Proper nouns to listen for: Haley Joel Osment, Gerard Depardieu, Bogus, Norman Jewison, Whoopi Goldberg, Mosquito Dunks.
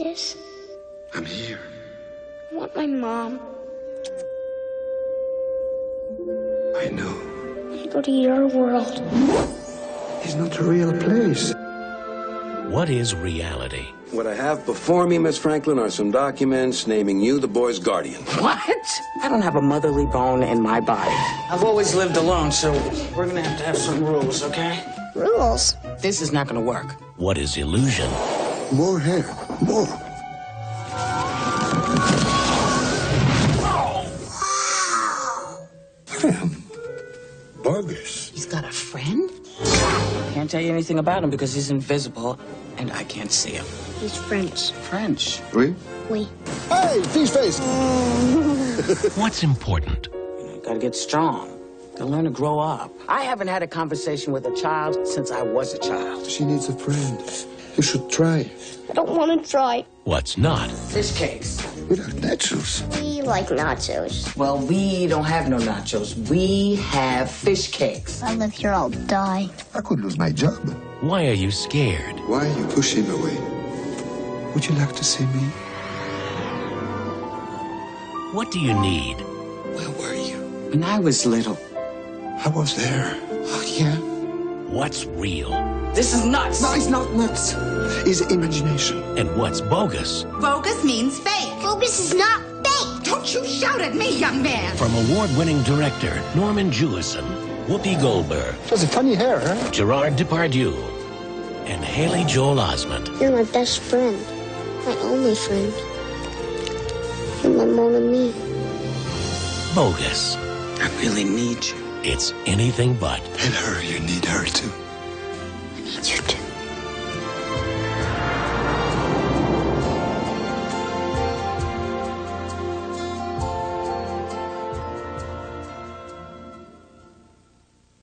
Yes? I'm here. I want my mom. I know. I want to go to your world. It's not a real place. What is reality? What I have before me, Miss Franklin, are some documents naming you the boy's guardian. What? I don't have a motherly bone in my body. I've always lived alone, so we're gonna have to have some rules, okay? Rules? This is not gonna work. What is illusion? More hair. More. Oh. Him. Bogus. He's got a friend? I can't tell you anything about him because he's invisible and I can't see him. He's French. French? Oui? Oui. Hey, fish face! What's important? You gotta get strong. Gotta learn to grow up. I haven't had a conversation with a child since I was a child. She needs a friend. You should try. I don't want to try. What's not? Fish cakes. We like nachos. We like nachos. Well, we don't have no nachos. We have fish cakes. I live here, I'll die. I could lose my job. Why are you scared? Why are you pushing away? Would you like to see me? What do you need? Where were you? When I was little. I was there. Oh, yeah. What's real? This is nuts. No, it's not nuts. It's imagination. And what's bogus? Bogus means fake. Bogus is not fake. Don't you shout at me, young man. From award-winning director Norman Jewison, Whoopi Goldberg. She has a funny hair, huh? Gerard Depardieu and Haley Joel Osment. You're my best friend. My only friend. You're my mom and me. Bogus. I really need you. It's anything but. And her, you need her too.